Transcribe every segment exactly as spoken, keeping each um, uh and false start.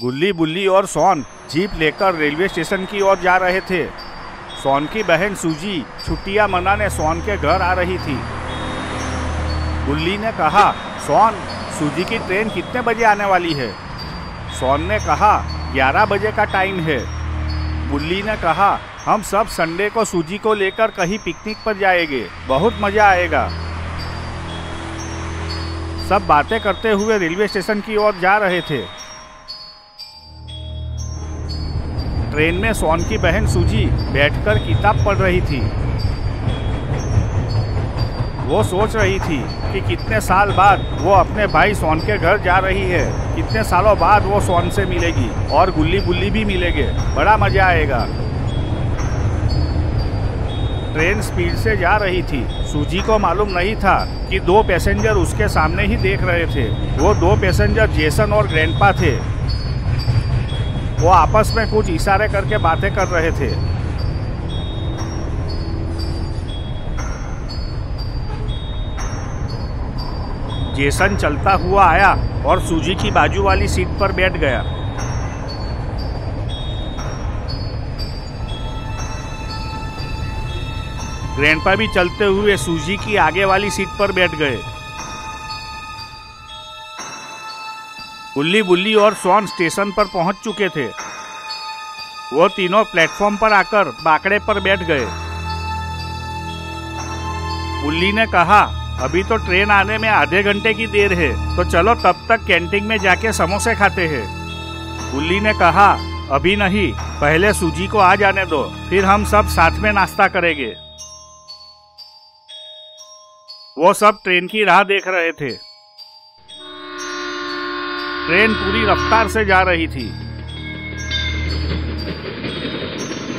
गुल्ली, बुल्ली और सोन जीप लेकर रेलवे स्टेशन की ओर जा रहे थे। सोन की बहन सूजी छुट्टियां मनाने सोन के घर आ रही थी। गुल्ली ने कहा, सोन, सूजी की ट्रेन कितने बजे आने वाली है? सोन ने कहा, ग्यारह बजे का टाइम है। गुल्ली ने कहा, हम सब संडे को सूजी को लेकर कहीं पिकनिक पर जाएंगे, बहुत मज़ा आएगा। सब बातें करते हुए रेलवे स्टेशन की ओर जा रहे थे। ट्रेन में सोन की बहन सूजी बैठकर किताब पढ़ रही थी। वो सोच रही थी कि कितने साल बाद वो अपने भाई सोन के घर जा रही है, कितने सालों बाद वो सोन से मिलेगी और गुल्ली बुल्ली भी मिलेंगे, बड़ा मज़ा आएगा। ट्रेन स्पीड से जा रही थी। सूजी को मालूम नहीं था कि दो पैसेंजर उसके सामने ही देख रहे थे। वो दो पैसेंजर जेसन और ग्रैंडपा थे। वो आपस में कुछ इशारे करके बातें कर रहे थे। जेसन चलता हुआ आया और सूजी की बाजू वाली सीट पर बैठ गया। ग्रैंडपा भी चलते हुए सूजी की आगे वाली सीट पर बैठ गए। गुल्ली, बुल्ली और सोन स्टेशन पर पहुंच चुके थे। वो तीनों प्लेटफॉर्म पर आकर बाकड़े पर बैठ गए। गुल्ली ने कहा, अभी तो ट्रेन आने में आधे घंटे की देर है, तो चलो तब तक कैंटीन में जाके समोसे खाते हैं। गुल्ली ने कहा, अभी नहीं, पहले सूजी को आ जाने दो, फिर हम सब साथ में नाश्ता करेंगे। वो सब ट्रेन की राह देख रहे थे। ट्रेन पूरी रफ्तार से जा रही थी।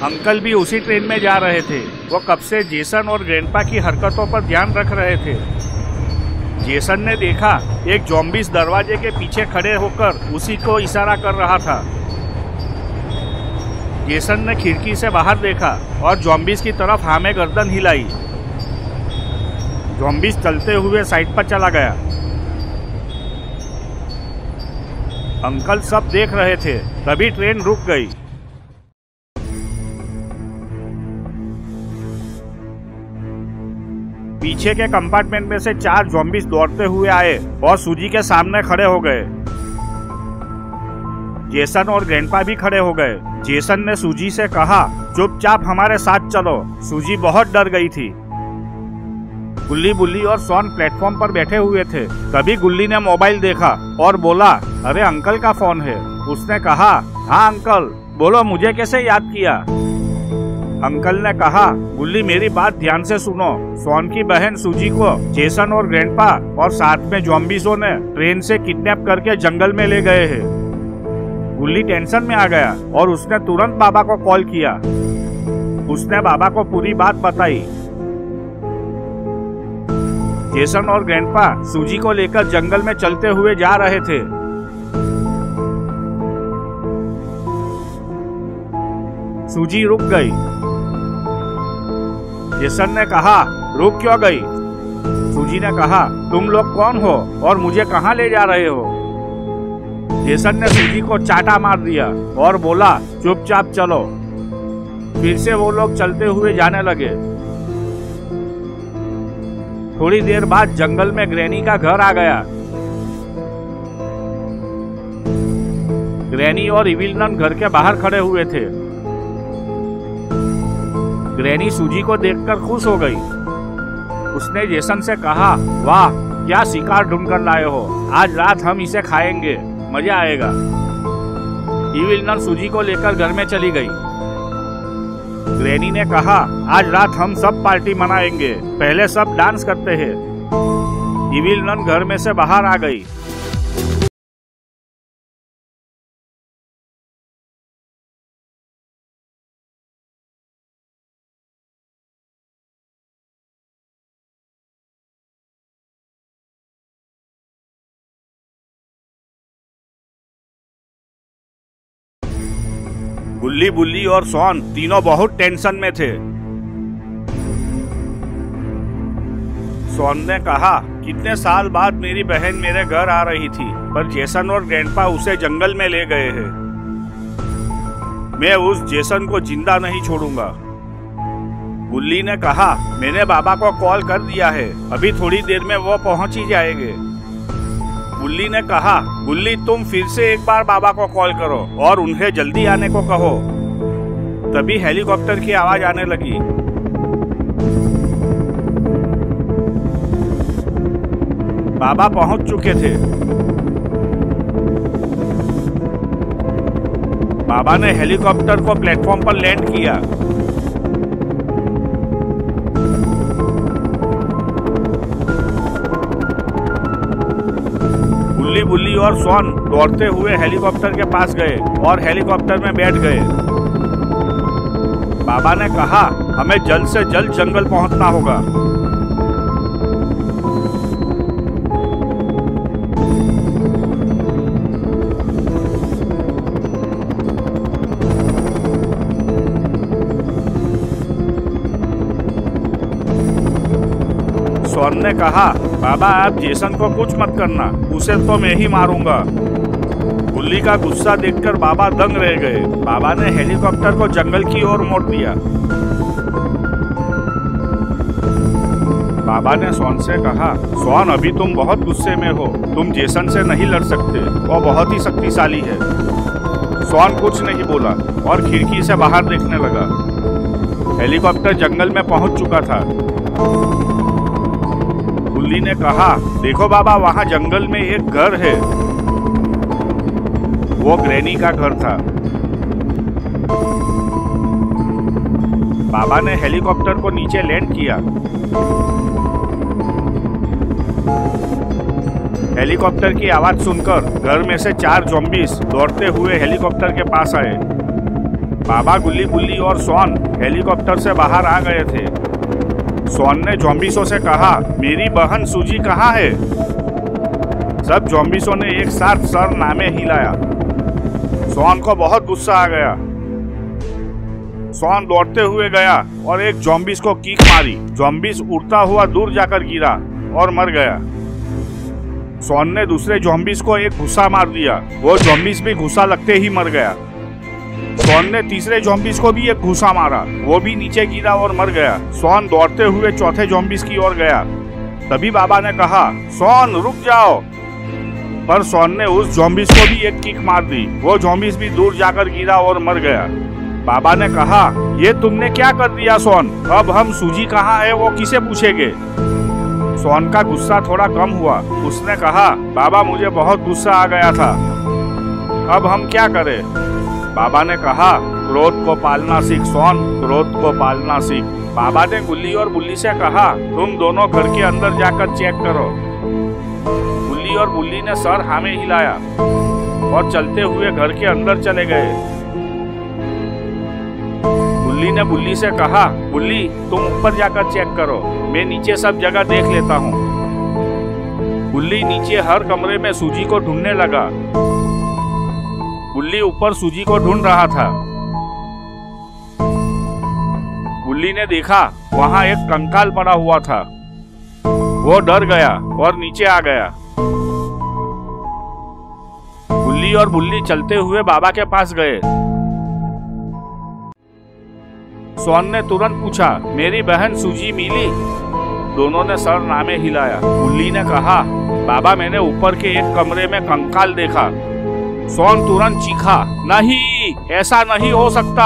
अंकल भी उसी ट्रेन में जा रहे थे। वो कब से जेसन और ग्रैंडपा की हरकतों पर ध्यान रख रहे थे। जेसन ने देखा एक ज़ॉम्बीज़ दरवाजे के पीछे खड़े होकर उसी को इशारा कर रहा था। जेसन ने खिड़की से बाहर देखा और ज़ॉम्बीज़ की तरफ हामे गर्दन हिलाई। ज़ॉम्बीज़ चलते हुए साइड पर चला गया। अंकल सब देख रहे थे, तभी ट्रेन रुक गई। पीछे के कंपार्टमेंट में से चार ज़ॉम्बीज़ दौड़ते हुए आए और सूजी के सामने खड़े हो गए। जेसन और ग्रैंडपा भी खड़े हो गए। जेसन ने सूजी से कहा, चुपचाप हमारे साथ चलो। सूजी बहुत डर गई थी। गुल्ली, बुल्ली और सोन प्लेटफॉर्म पर बैठे हुए थे। तभी गुल्ली ने मोबाइल देखा और बोला, अरे अंकल का फोन है। उसने कहा, हाँ अंकल, बोलो मुझे कैसे याद किया? अंकल ने कहा, गुल्ली मेरी बात ध्यान से सुनो। सोन की बहन सूजी को जेसन और ग्रैंडपा और साथ में ज़ॉम्बीज़ों ने ट्रेन से किडनैप करके जंगल में ले गए है। गुल्ली टेंशन में आ गया और उसने तुरंत बाबा को कॉल किया। उसने बाबा को पूरी बात बताई। जेसन और ग्रैंडपा सूजी को लेकर जंगल में चलते हुए जा रहे थे। सूजी रुक गई। जेसन ने कहा, रुक क्यों गई? सूजी ने कहा, तुम लोग कौन हो और मुझे कहाँ ले जा रहे हो? जेसन ने सूजी को चाटा मार दिया और बोला, चुपचाप चलो। फिर से वो लोग चलते हुए जाने लगे। थोड़ी देर बाद जंगल में ग्रैनी का घर आ गया। ग्रैनी और इविल नन घर के बाहर खड़े हुए थे। ग्रैनी सूजी को देखकर खुश हो गई। उसने जेसन से कहा, वाह, क्या शिकार ढूंढ कर लाए हो, आज रात हम इसे खाएंगे, मजा आएगा। इविल नन सूजी को लेकर घर में चली गई। ग्रैनी ने कहा, आज रात हम सब पार्टी मनाएंगे, पहले सब डांस करते हैं। इविल नन घर में से बाहर आ गई। गुल्ली, बुल्ली और सोन तीनों बहुत टेंशन में थे। सोन ने कहा। कितने साल बाद मेरी बहन मेरे घर आ रही थी, पर जेसन और ग्रैंडपा उसे जंगल में ले गए हैं। मैं उस जेसन को जिंदा नहीं छोड़ूंगा। गुल्ली ने कहा, मैंने बाबा को कॉल कर दिया है, अभी थोड़ी देर में वो पहुंच ही जाएंगे। गुल्ली ने कहा, गुल्ली तुम फिर से एक बार बाबा को कॉल करो और उन्हें जल्दी आने को कहो। तभी हेलीकॉप्टर की आवाज आने लगी। बाबा पहुंच चुके थे। बाबा ने हेलीकॉप्टर को प्लेटफॉर्म पर लैंड किया। बुल्ली और सोन दौड़ते हुए हेलीकॉप्टर के पास गए और हेलीकॉप्टर में बैठ गए। बाबा ने कहा, हमें जल्द से जल्द जंगल पहुंचना होगा। सोन ने कहा, बाबा आप जेसन को कुछ मत करना, उसे तो मैं ही मारूंगा। गुल्ली का गुस्सा देखकर बाबा दंग रह गए। बाबा ने हेलीकॉप्टर को जंगल की ओर मोड़ दिया। बाबा ने सोन से कहा, सोन अभी तुम बहुत गुस्से में हो, तुम जेसन से नहीं लड़ सकते, वो बहुत ही शक्तिशाली है। सोन कुछ नहीं बोला और खिड़की से बाहर देखने लगा। हेलीकॉप्टर जंगल में पहुंच चुका था। गुल्ली ने कहा, देखो बाबा वहाँ जंगल में एक घर है। वो ग्रैनी का घर था। बाबा ने हेलीकॉप्टर को नीचे लैंड किया। हेलीकॉप्टर की आवाज सुनकर घर में से चार ज़ॉम्बीज़ दौड़ते हुए हेलीकॉप्टर के पास आए। बाबा, गुल्ली, बुल्ली और सोन हेलीकॉप्टर से बाहर आ गए थे। सोन ने ज़ॉम्बीज़ों से कहा, मेरी बहन सूजी कहाँ है? सब ज़ॉम्बीज़ों ने एक साथ सर नामे हिलाया। सोन को बहुत गुस्सा आ गया। सोन दौड़ते हुए गया और एक ज़ॉम्बीज़ को कीक मारी। ज़ॉम्बीज़ उड़ता हुआ दूर जाकर गिरा और मर गया। सोन ने दूसरे ज़ॉम्बीज़ को एक घुसा मार दिया। वो ज़ॉम्बीज़ भी घुसा लगते ही मर गया। सोन ने तीसरे ज़ॉम्बीज़ को भी एक घुसा मारा, वो भी नीचे गिरा और मर गया। सोन दौड़ते हुए चौथे ज़ॉम्बीज़ की ओर गया। तभी बाबा ने कहा, सोन रुक जाओ, पर सोन ने उस ज़ॉम्बीज़ को भी एक किक मार दी। वो ज़ॉम्बीज़ भी दूर जाकर गिरा और मर गया। बाबा ने कहा, ये तुमने क्या कर दिया सोन? अब हम सूजी कहाँ है वो किसे पूछेंगे? सोन का गुस्सा थोड़ा कम हुआ। उसने कहा, बाबा मुझे बहुत गुस्सा आ गया था, अब हम क्या करें? बाबा ने कहा, क्रोध को पालना सीख सोन, क्रोध को पालना सीख। बाबा ने गुल्ली और बुल्ली से कहा, तुम दोनों घर के अंदर जाकर चेक करो। गुल्ली और बुल्ली ने सर हाँ में हिलाया और चलते हुए घर के अंदर चले गए। गुल्ली ने बुल्ली से कहा, बुल्ली तुम ऊपर जाकर चेक करो, मैं नीचे सब जगह देख लेता हूँ। बुल्ली नीचे हर कमरे में सूजी को ढूंढने लगा। गुल्ली ऊपर सूजी को ढूंढ रहा था। गुल्ली ने देखा वहां एक कंकाल पड़ा हुआ था। वो डर गया और नीचे आ गया। गुल्ली और बुल्ली चलते हुए बाबा के पास गए। सोन ने तुरंत पूछा, मेरी बहन सूजी मिली? दोनों ने सर नामे हिलाया। गुल्ली ने कहा, बाबा मैंने ऊपर के एक कमरे में कंकाल देखा। सोन तुरंत चीखा, नहीं ऐसा नहीं हो सकता।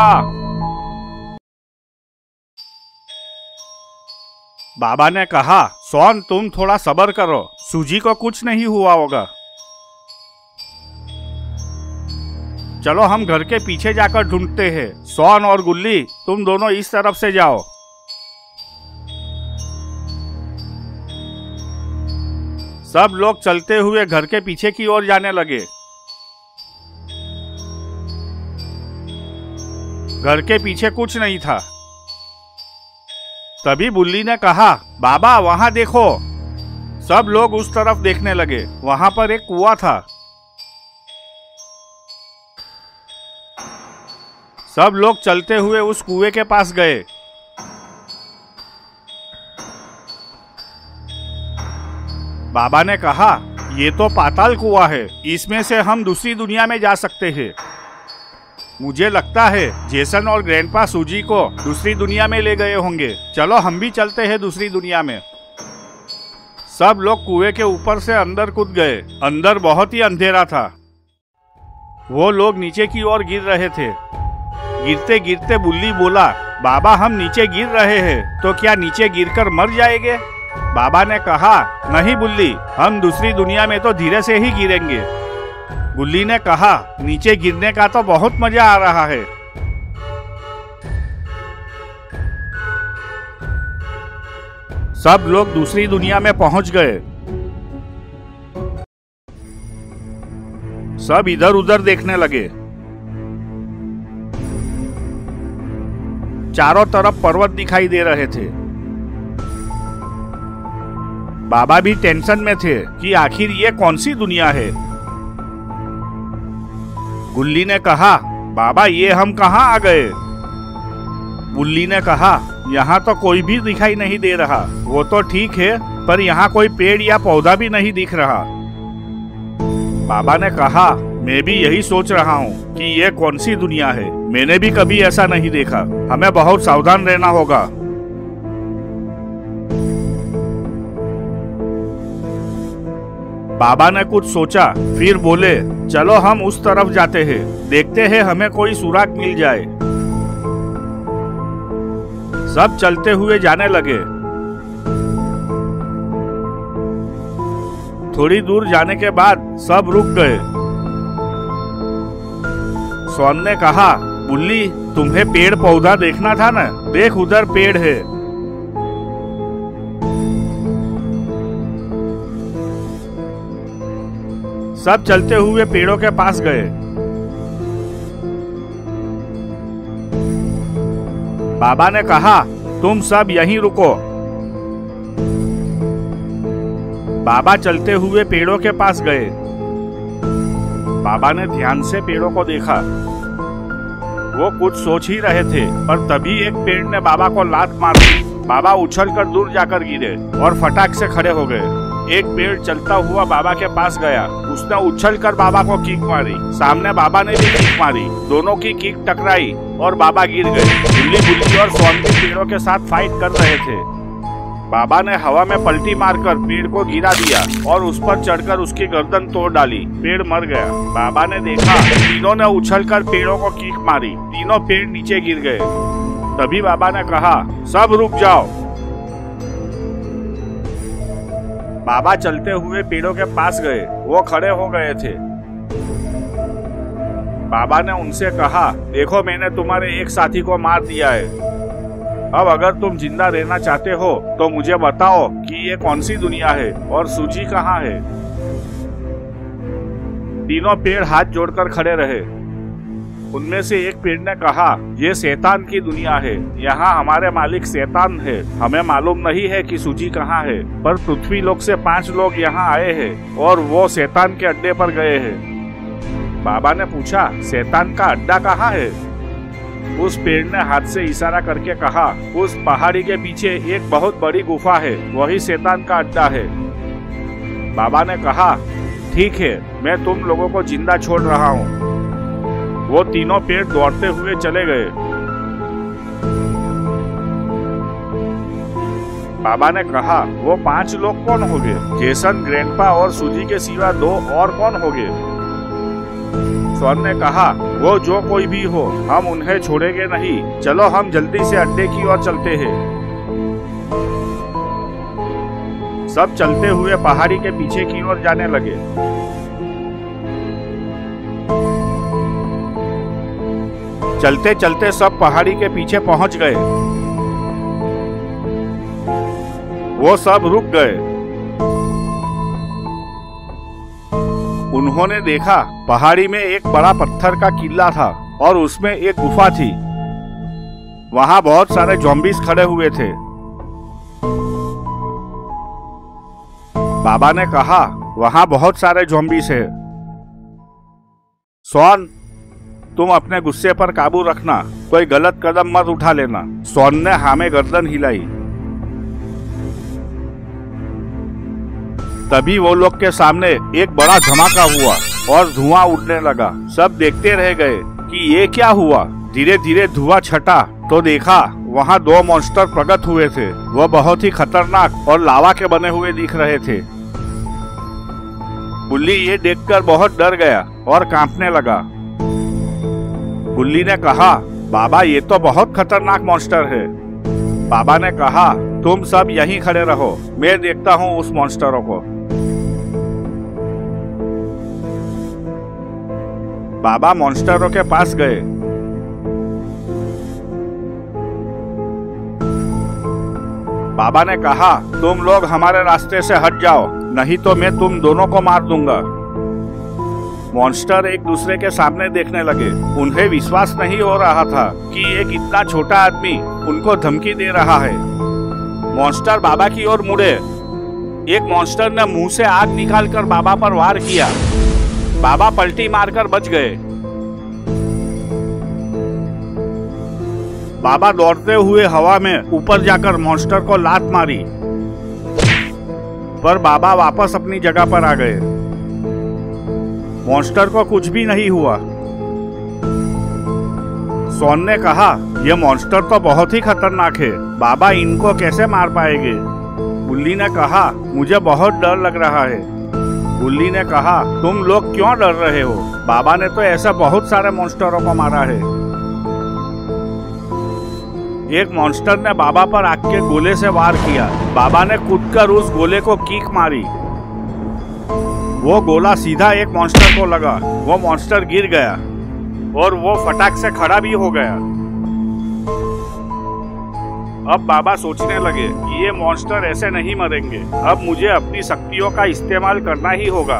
बाबा ने कहा, सोन तुम थोड़ा सब्र करो, सूजी को कुछ नहीं हुआ होगा। चलो हम घर के पीछे जाकर ढूंढते हैं। सोन और गुल्ली तुम दोनों इस तरफ से जाओ। सब लोग चलते हुए घर के पीछे की ओर जाने लगे। घर के पीछे कुछ नहीं था। तभी बुल्ली ने कहा, बाबा वहां देखो। सब लोग उस तरफ देखने लगे। वहां पर एक कुआं था। सब लोग चलते हुए उस कुएं के पास गए। बाबा ने कहा, ये तो पाताल कुआं है, इसमें से हम दूसरी दुनिया में जा सकते हैं। मुझे लगता है जेसन और ग्रैंडपा सूजी को दूसरी दुनिया में ले गए होंगे। चलो हम भी चलते हैं दूसरी दुनिया में। सब लोग कुएं के ऊपर से अंदर कूद गए। अंदर बहुत ही अंधेरा था। वो लोग नीचे की ओर गिर रहे थे। गिरते गिरते बुल्ली बोला, बाबा हम नीचे गिर रहे हैं, तो क्या नीचे गिरकर मर जाएंगे? बाबा ने कहा, नहीं बुल्ली, हम दूसरी दुनिया में तो धीरे से ही गिरेंगे। गुल्ली ने कहा, नीचे गिरने का तो बहुत मजा आ रहा है। सब लोग दूसरी दुनिया में पहुंच गए। सब इधर उधर देखने लगे। चारों तरफ पर्वत दिखाई दे रहे थे। बाबा भी टेंशन में थे कि आखिर ये कौन सी दुनिया है। गुल्ली ने कहा, बाबा ये हम कहाँ आ गए? बुल्ली ने कहा, यहाँ तो कोई भी दिखाई नहीं दे रहा। वो तो ठीक है, पर यहाँ कोई पेड़ या पौधा भी नहीं दिख रहा। बाबा ने कहा, मैं भी यही सोच रहा हूँ कि ये कौन सी दुनिया है। मैंने भी कभी ऐसा नहीं देखा। हमें बहुत सावधान रहना होगा। बाबा ने कुछ सोचा, फिर बोले, चलो हम उस तरफ जाते हैं, देखते हैं हमें कोई सुराग मिल जाए। सब चलते हुए जाने लगे। थोड़ी दूर जाने के बाद सब रुक गए। सोन ने कहा, बुल्ली तुम्हें पेड़ पौधा देखना था ना? देख उधर पेड़ है। सब चलते हुए पेड़ों के पास गए। बाबा ने कहा, तुम सब यहीं रुको। बाबा चलते हुए पेड़ों के पास गए। बाबा ने ध्यान से पेड़ों को देखा। वो कुछ सोच ही रहे थे, पर तभी एक पेड़ ने बाबा को लात मार दी। बाबा उछलकर दूर जाकर गिरे और फटाक से खड़े हो गए। एक पेड़ चलता हुआ बाबा के पास गया। उसने उछलकर बाबा को कीक मारी। सामने बाबा ने भी कीक मारी। दोनों की कीक टकराई और बाबा गिर गए। गुल्ली गुल्ली और सोन भी पेड़ों के साथ फाइट कर रहे थे। बाबा ने हवा में पलटी मारकर पेड़ को गिरा दिया और उस पर चढ़कर उसकी गर्दन तोड़ डाली। पेड़ मर गया। बाबा ने देखा, तीनों ने उछलकर पेड़ों को कीक मारी। तीनों पेड़ नीचे गिर गए। तभी बाबा ने कहा, सब रुक जाओ। बाबा चलते हुए पेड़ों के पास गए। वो खड़े हो गए थे। बाबा ने उनसे कहा, देखो मैंने तुम्हारे एक साथी को मार दिया है। अब अगर तुम जिंदा रहना चाहते हो तो मुझे बताओ कि ये कौन सी दुनिया है और सूजी कहाँ है। तीनों पेड़ हाथ जोड़कर खड़े रहे। उनमें से एक पेड़ ने कहा, ये शैतान की दुनिया है। यहाँ हमारे मालिक शैतान है। हमें मालूम नहीं है कि सूजी कहाँ है, पर पृथ्वी लोक से पांच लोग यहाँ आए हैं और वो शैतान के अड्डे पर गए हैं। बाबा ने पूछा, शैतान का अड्डा कहाँ है? उस पेड़ ने हाथ से इशारा करके कहा, उस पहाड़ी के पीछे एक बहुत बड़ी गुफा है, वही शैतान का अड्डा है। बाबा ने कहा, ठीक है, मैं तुम लोगों को जिंदा छोड़ रहा हूँ। वो तीनों पेड़ दौड़ते हुए चले गए। बाबा ने कहा, वो पांच लोग कौन हो गए? जेसन, ग्रैंडपा और सूजी के सिवा दो और कौन हो गए? सोन ने कहा, वो जो कोई भी हो, हम उन्हें छोड़ेंगे नहीं। चलो हम जल्दी से अड्डे की ओर चलते हैं। सब चलते हुए पहाड़ी के पीछे की ओर जाने लगे। चलते चलते सब पहाड़ी के पीछे पहुंच गए। वो सब रुक गए। उन्होंने देखा, पहाड़ी में एक बड़ा पत्थर का किला था और उसमें एक गुफा थी। वहां बहुत सारे ज़ॉम्बीज़ खड़े हुए थे। बाबा ने कहा, वहां बहुत सारे ज़ॉम्बीज़ हैं। सोन, तुम अपने गुस्से पर काबू रखना, कोई गलत कदम मत उठा लेना। सोन ने हां में गर्दन हिलाई। तभी वो लोग के सामने एक बड़ा धमाका हुआ और धुआं उठने लगा। सब देखते रह गए कि ये क्या हुआ। धीरे धीरे धुआं छटा तो देखा वहाँ दो मॉन्स्टर प्रकट हुए थे। वह बहुत ही खतरनाक और लावा के बने हुए दिख रहे थे। बुल्ली ये देखकर बहुत डर गया और कांपने लगा। बुल्ली ने कहा, बाबा ये तो बहुत खतरनाक मॉन्स्टर है। बाबा ने कहा, तुम सब यहीं खड़े रहो, मैं देखता हूँ उस मॉन्स्टरों को। बाबा मॉन्स्टरों के पास गए। बाबा ने कहा, तुम लोग हमारे रास्ते से हट जाओ, नहीं तो मैं तुम दोनों को मार दूंगा। मॉन्स्टर एक दूसरे के सामने देखने लगे। उन्हें विश्वास नहीं हो रहा था कि एक इतना छोटा आदमी उनको धमकी दे रहा है। मॉन्स्टर बाबा की ओर मुड़े। एक मॉन्स्टर ने मुंह से आग निकालकर बाबा पर वार किया। बाबा पलटी मारकर बच गए। बाबा दौड़ते हुए हवा में ऊपर जाकर मॉन्स्टर को लात मारी, पर बाबा वापस अपनी जगह पर आ गए। मॉन्स्टर को कुछ भी नहीं हुआ। सोन ने कहा, यह मॉन्स्टर तो बहुत ही खतरनाक है, बाबा इनको कैसे मार पाएंगे? गुल्ली ने कहा, मुझे बहुत डर लग रहा है। गुल्ली ने कहा, तुम लोग क्यों डर रहे हो? बाबा ने तो ऐसा बहुत सारे मॉन्स्टरों को मारा है। एक मॉन्स्टर ने बाबा पर आग के गोले से वार किया। बाबा ने कूदकर उस गोले को कीक मारी। वो गोला सीधा एक मॉन्स्टर को लगा। वो मॉन्स्टर गिर गया और वो फटाक से खड़ा भी हो गया। अब बाबा सोचने लगे कि ये मॉन्स्टर ऐसे नहीं मरेंगे, अब मुझे अपनी शक्तियों का इस्तेमाल करना ही होगा।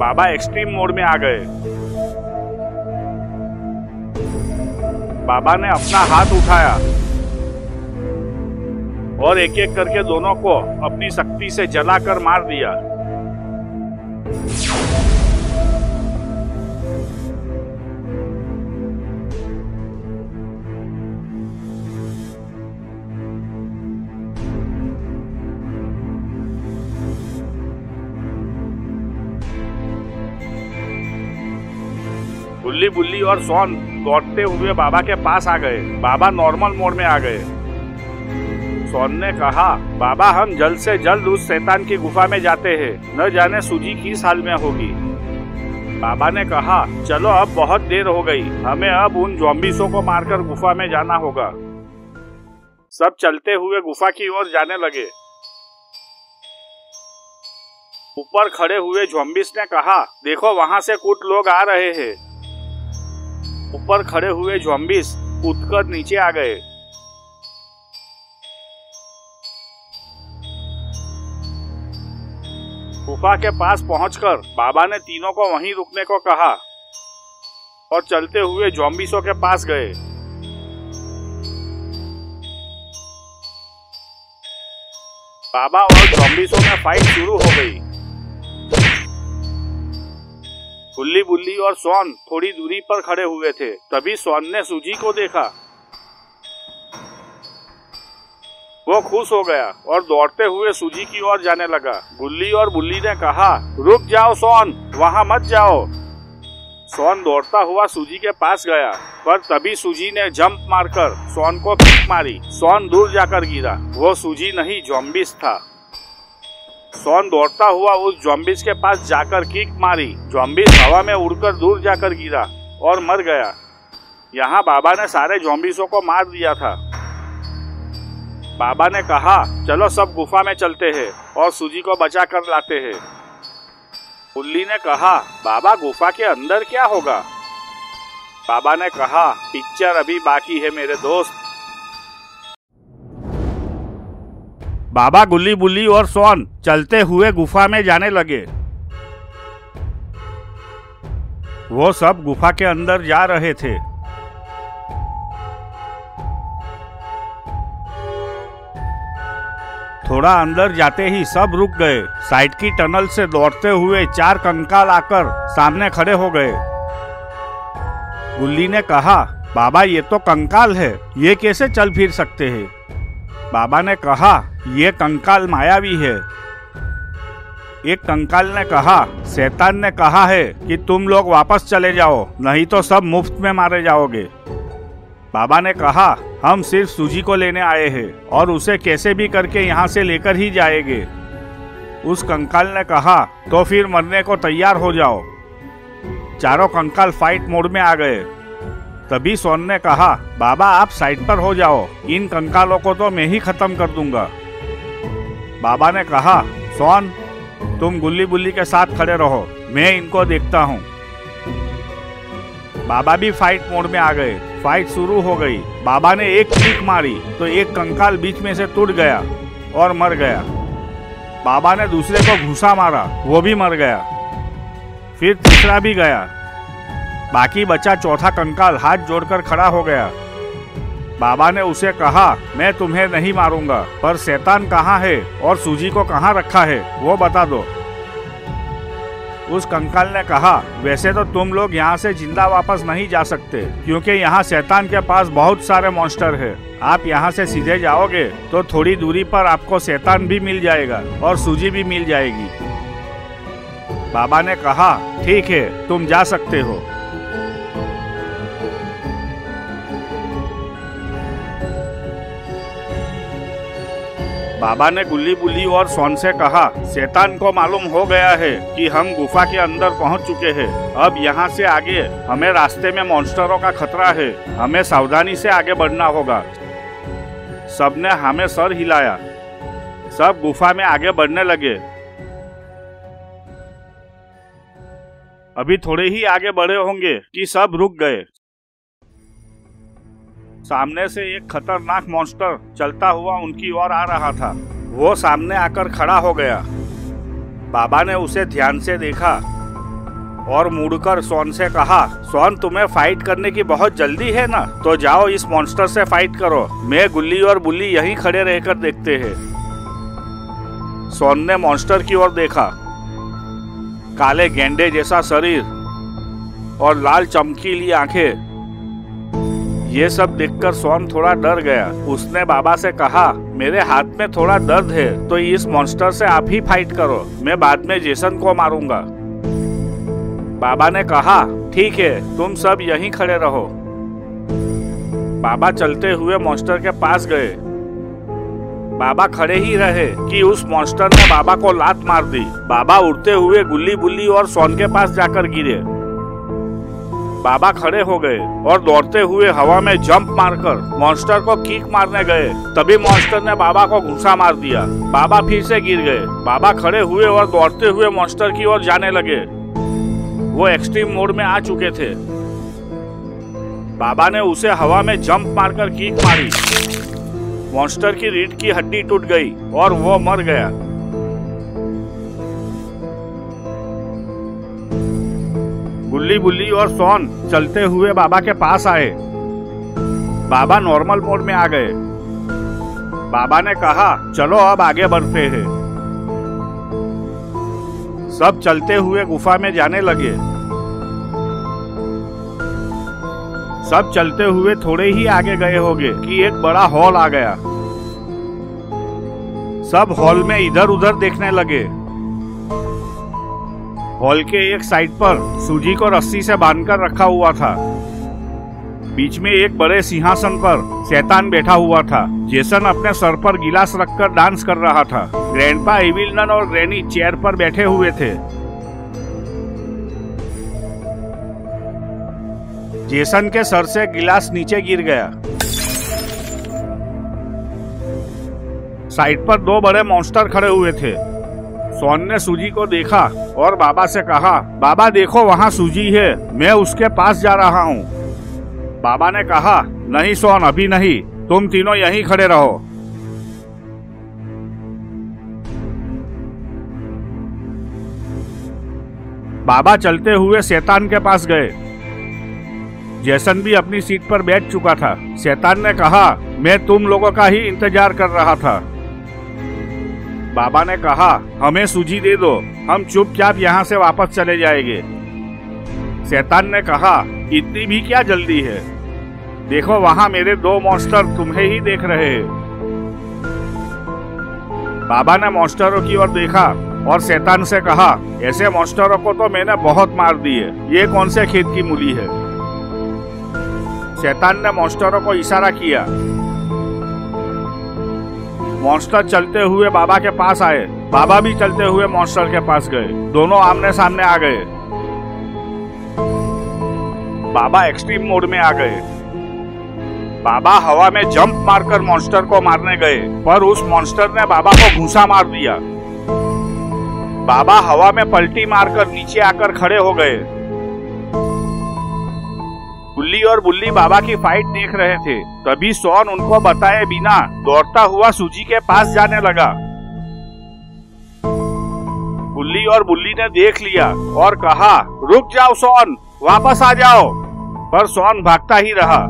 बाबा एक्सट्रीम मोड में आ गए। बाबा ने अपना हाथ उठाया और एक एक करके दोनों को अपनी शक्ति से जलाकर मार दिया। बुल्ली बुल्ली और सोन दौड़ते हुए बाबा के पास आ गए। बाबा नॉर्मल मोड में आ गए। सोन ने कहा, बाबा हम जल्द से जल्द उस शैतान की गुफा में जाते हैं, न जाने सूजी किस हाल में होगी। बाबा ने कहा, चलो अब बहुत देर हो गई, हमें अब उन ज़ॉम्बीज़ों को मारकर गुफा में जाना होगा। सब चलते हुए गुफा की ओर जाने लगे। ऊपर खड़े हुए ज़ॉम्बीज़ ने कहा, देखो वहाँ से कुछ लोग आ रहे हैं। ऊपर खड़े हुए ज़ॉम्बीज़ कूदकर नीचे आ गए। गुफा के पास पहुंचकर बाबा ने तीनों को वहीं रुकने को कहा और चलते हुए ज़ॉम्बीज़ों के पास गए। बाबा और ज़ॉम्बीज़ों में फाइट शुरू हो गई। बुल्ली बुल्ली और सोन थोड़ी दूरी पर खड़े हुए थे। तभी सोन ने सूजी को देखा। वो खुश हो गया और दौड़ते हुए सूजी की ओर जाने लगा। गुल्ली और बुल्ली ने कहा, रुक जाओ सोन, वहां मत जाओ। सोन दौड़ता हुआ सूजी के पास गया, पर तभी सूजी ने जंप मारकर सोन को किक मारी। सोन दूर जाकर गिरा। वो सूजी नहीं ज़ॉम्बीज़ था। सोन दौड़ता हुआ उस ज़ॉम्बीज़ के पास जाकर किक मारी। ज़ॉम्बीज़ हवा में उड़कर दूर जाकर गिरा और मर गया। यहाँ बाबा ने सारे ज़ॉम्बीज़ों को मार दिया था। बाबा ने कहा, चलो सब गुफा में चलते हैं और सूजी को बचा कर लाते हैं। गुल्ली ने कहा, बाबा गुफा के अंदर क्या होगा? बाबा ने कहा, पिक्चर अभी बाकी है मेरे दोस्त। बाबा गुल्ली बुल्ली और सोन चलते हुए गुफा में जाने लगे। वो सब गुफा के अंदर जा रहे थे। थोड़ा अंदर जाते ही सब रुक गए। साइड की टनल से दौड़ते हुए चार कंकाल आकर सामने खड़े हो गए। गुल्ली ने कहा, बाबा ये तो कंकाल है, ये कैसे चल फिर सकते हैं? बाबा ने कहा, ये कंकाल मायावी है। एक कंकाल ने कहा, शैतान ने कहा है कि तुम लोग वापस चले जाओ, नहीं तो सब मुफ्त में मारे जाओगे। बाबा ने कहा, हम सिर्फ सूजी को लेने आए हैं और उसे कैसे भी करके यहाँ से लेकर ही जाएंगे। उस कंकाल ने कहा, तो फिर मरने को तैयार हो जाओ। चारों कंकाल फाइट मोड में आ गए। तभी सोन ने कहा, बाबा आप साइड पर हो जाओ, इन कंकालों को तो मैं ही खत्म कर दूंगा। बाबा ने कहा, सोन तुम गुल्ली बुल्ली के साथ खड़े रहो, मैं इनको देखता हूँ। बाबा भी फाइट मोड में आ गए। फाइट शुरू हो गई। बाबा ने एक किक मारी तो एक कंकाल बीच में से टूट गया और मर गया। बाबा ने दूसरे को घुसा मारा, वो भी मर गया। फिर तीसरा भी गया। बाकी बचा चौथा कंकाल हाथ जोड़कर खड़ा हो गया। बाबा ने उसे कहा, मैं तुम्हें नहीं मारूंगा, पर शैतान कहाँ है और सूजी को कहाँ रखा है वो बता दो। उस कंकाल ने कहा, वैसे तो तुम लोग यहाँ से जिंदा वापस नहीं जा सकते, क्योंकि यहाँ शैतान के पास बहुत सारे मॉन्स्टर हैं। आप यहाँ से सीधे जाओगे तो थोड़ी दूरी पर आपको शैतान भी मिल जाएगा और सूजी भी मिल जाएगी। बाबा ने कहा, ठीक है तुम जा सकते हो। बाबा ने गुल्ली बुल्ली और सोन से कहा, शैतान को मालूम हो गया है कि हम गुफा के अंदर पहुंच चुके हैं। अब यहाँ से आगे हमें रास्ते में मॉन्स्टरों का खतरा है, हमें सावधानी से आगे बढ़ना होगा। सबने हमें सर हिलाया। सब गुफा में आगे बढ़ने लगे। अभी थोड़े ही आगे बढ़े होंगे कि सब रुक गए। सामने से एक खतरनाक मॉन्स्टर चलता हुआ उनकी ओर आ रहा था। वो सामने आकर खड़ा हो गया। बाबा ने उसे ध्यान से देखा और मुड़कर सोन से कहा, सोन तुम्हें फाइट करने की बहुत जल्दी है ना, तो जाओ इस मॉन्स्टर से फाइट करो, मैं गुल्ली और बुल्ली यहीं खड़े रहकर देखते हैं। सोन ने मॉन्स्टर की ओर देखा। काले गेंडे जैसा शरीर और लाल चमकीली आंखें, ये सब देखकर सोन थोड़ा डर गया। उसने बाबा से कहा, मेरे हाथ में थोड़ा दर्द है, तो इस मॉन्स्टर से आप ही फाइट करो, मैं बाद में जेसन को मारूंगा। बाबा ने कहा, ठीक है तुम सब यहीं खड़े रहो। बाबा चलते हुए मॉन्स्टर के पास गए। बाबा खड़े ही रहे कि उस मॉन्स्टर ने बाबा को लात मार दी। बाबा उड़ते हुए गुल्ली बुल्ली और सोन के पास जाकर गिरे। बाबा खड़े हो गए और दौड़ते हुए हवा में जंप मारकर मॉन्स्टर को किक मारने गए। तभी मॉन्स्टर ने बाबा को घुसा मार दिया। बाबा फिर से गिर गए। बाबा खड़े हुए और दौड़ते हुए मॉन्स्टर की ओर जाने लगे। वो एक्सट्रीम मोड में आ चुके थे। बाबा ने उसे हवा में जंप मारकर किक मारी। मॉन्स्टर की रीढ़ की हड्डी टूट गई और वो मर गया। गुल्ली बुल्ली और सोन चलते हुए बाबा के पास आए। बाबा नॉर्मल मोड में आ गए। बाबा ने कहा, चलो अब आगे बढ़ते हैं। सब चलते हुए गुफा में जाने लगे। सब चलते हुए थोड़े ही आगे गए होंगे कि एक बड़ा हॉल आ गया। सब हॉल में इधर उधर देखने लगे। हॉल के एक साइड पर सूजी को रस्सी से बांधकर रखा हुआ था। बीच में एक बड़े सिंहासन पर शैतान बैठा हुआ था। जेसन अपने सर पर गिलास रखकर डांस कर रहा था। ग्रैंडपा, इविल नन और ग्रैनी चेयर पर बैठे हुए थे। जेसन के सर से गिलास नीचे गिर गया। साइड पर दो बड़े मॉन्स्टर खड़े हुए थे। सोन ने सूजी को देखा और बाबा से कहा, बाबा देखो वहाँ सूजी है, मैं उसके पास जा रहा हूँ। बाबा ने कहा, नहीं सोन अभी नहीं, तुम तीनों यहीं खड़े रहो। बाबा चलते हुए शैतान के पास गए। जेसन भी अपनी सीट पर बैठ चुका था। शैतान ने कहा, मैं तुम लोगों का ही इंतजार कर रहा था। बाबा ने कहा, हमें सूजी दे दो, हम चुपचाप यहाँ से वापस चले जाएंगे। शैतान ने कहा, इतनी भी क्या जल्दी है, देखो वहाँ मेरे दो मॉन्स्टर तुम्हें ही देख रहे हैं। बाबा ने मॉन्स्टरों की ओर देखा और शैतान से कहा, ऐसे मॉन्स्टरों को तो मैंने बहुत मार दिए, ये कौन से खेत की मूली है। शैतान ने मॉन्स्टरों को इशारा किया। मॉन्स्टर चलते हुए बाबा के पास आए, बाबा भी चलते हुए मॉन्स्टर के पास गए, दोनों आमने सामने आ गए। बाबा एक्सट्रीम मोड में आ गए। बाबा हवा में जंप मारकर मॉन्स्टर को मारने गए, पर उस मॉन्स्टर ने बाबा को घूंसा मार दिया। बाबा हवा में पलटी मारकर नीचे आकर खड़े हो गए। गुल्ली और बुल्ली बाबा की फाइट देख रहे थे। तभी सोन उनको बताए बिना दौड़ता हुआ सूजी के पास जाने लगा। गुल्ली और बुल्ली ने देख लिया और कहा, रुक जाओ सोन, वापस आ जाओ, पर सोन भागता ही रहा।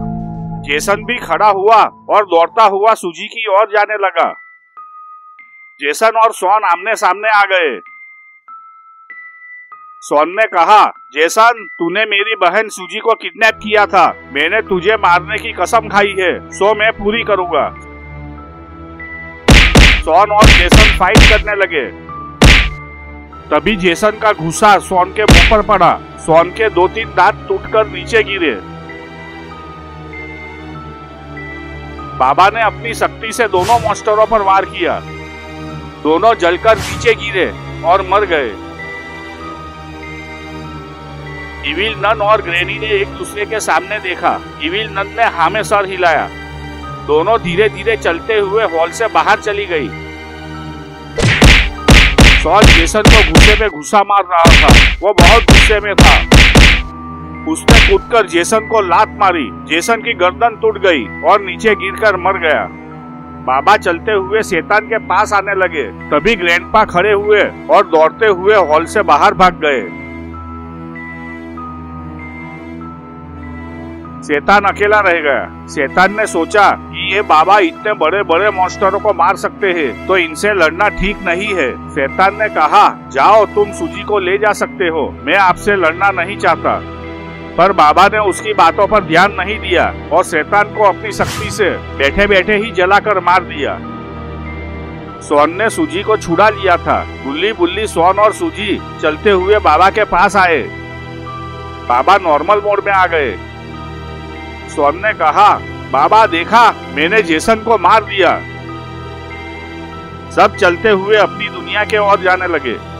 जेसन भी खड़ा हुआ और दौड़ता हुआ सूजी की ओर जाने लगा। जेसन और सोन आमने सामने आ गए। सोन ने कहा, जेसन, तूने मेरी बहन सूजी को किडनैप किया था, मैंने तुझे मारने की कसम खाई है, सो मैं पूरी करूंगा। सोन और जेसन फाइट करने लगे। तभी जेसन का घुसा सोन के मुंह पर पड़ा। सोन के दो तीन दांत टूटकर नीचे गिरे। बाबा ने अपनी शक्ति से दोनों मॉन्स्टरों पर वार किया। दोनों जलकर नीचे गिरे और मर गए। इविल नन और ग्रैनी ने एक दूसरे के सामने देखा। इविल नन ने हाँ में सर हिलाया। दोनों धीरे धीरे चलते हुए हॉल से बाहर चली गई। सोन जेसन को गुस्से में घुसा मार रहा था, वो बहुत गुस्से में था। उसने कूदकर जेसन को लात मारी। जेसन की गर्दन टूट गई और नीचे गिरकर मर गया। बाबा चलते हुए शैतान के पास आने लगे। तभी ग्रैंडपा खड़े हुए और दौड़ते हुए हॉल से बाहर भाग गए। शैतान अकेला रह गया। शैतान ने सोचा कि ये बाबा इतने बड़े बड़े मॉन्स्टरों को मार सकते हैं, तो इनसे लड़ना ठीक नहीं है। शैतान ने कहा, जाओ, तुम सूजी को ले जा सकते हो, मैं आपसे लड़ना नहीं चाहता। पर बाबा ने उसकी बातों पर ध्यान नहीं दिया और शैतान को अपनी शक्ति से बैठे बैठे ही जलाकर मार दिया। सोन ने सूजी को छुड़ा लिया था। गुल्ली, बुल्ली, सोन और सूजी चलते हुए बाबा के पास आए। बाबा नॉर्मल मोड में आ गए। सोन ने कहा, बाबा देखा, मैंने जेसन को मार दिया। सब चलते हुए अपनी दुनिया के ओर जाने लगे।